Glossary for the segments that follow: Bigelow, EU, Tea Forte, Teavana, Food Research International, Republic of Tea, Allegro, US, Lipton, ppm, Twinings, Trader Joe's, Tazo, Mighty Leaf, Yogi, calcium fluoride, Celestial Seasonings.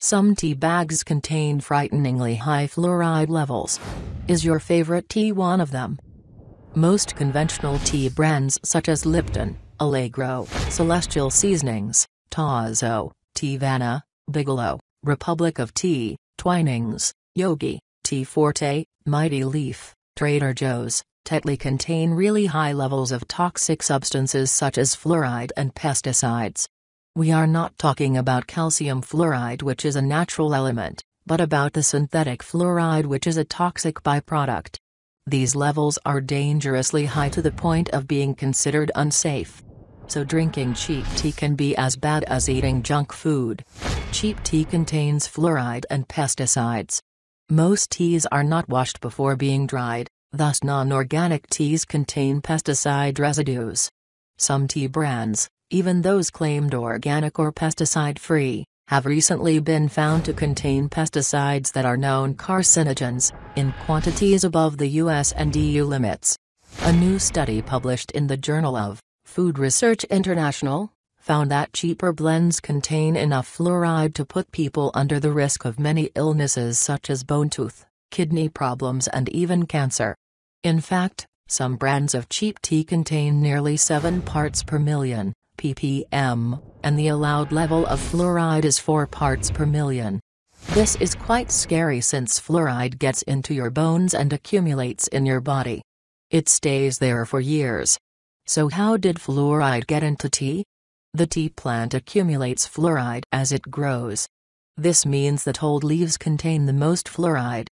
Some tea bags contain frighteningly high fluoride levels. Is your favorite tea one of them? Most conventional tea brands such as Lipton, Allegro, Celestial Seasonings, Tazo, Teavana, Bigelow, Republic of Tea, Twinings, Yogi, Tea Forte, Mighty Leaf, Trader Joe's, typically contain really high levels of toxic substances such as fluoride and pesticides. We are not talking about calcium fluoride, which is a natural element, but about the synthetic fluoride, which is a toxic byproduct. These levels are dangerously high to the point of being considered unsafe. So drinking cheap tea can be as bad as eating junk food. Cheap tea contains fluoride and pesticides. Most teas are not washed before being dried, thus non-organic teas contain pesticide residues. Some tea brands, even those claimed organic or pesticide-free, have recently been found to contain pesticides that are known carcinogens, in quantities above the US and EU limits. A new study published in the Journal of Food Research International found that cheaper blends contain enough fluoride to put people under the risk of many illnesses such as bone tooth, kidney problems, and even cancer. In fact, some brands of cheap tea contain nearly 7 parts per million (ppm), and the allowed level of fluoride is 4 parts per million. This is quite scary since fluoride gets into your bones and accumulates in your body. It stays there for years. So how did fluoride get into tea? The tea plant accumulates fluoride as it grows. This means that old leaves contain the most fluoride.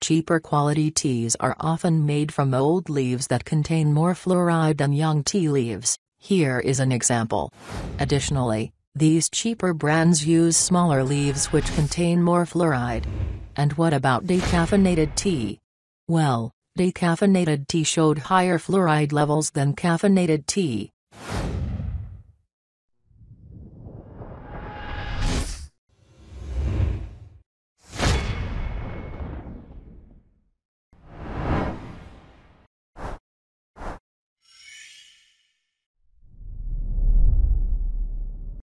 Cheaper quality teas are often made from old leaves that contain more fluoride than young tea leaves. Here is an example. Additionally, these cheaper brands use smaller leaves which contain more fluoride. And what about decaffeinated tea? Well, decaffeinated tea showed higher fluoride levels than caffeinated tea.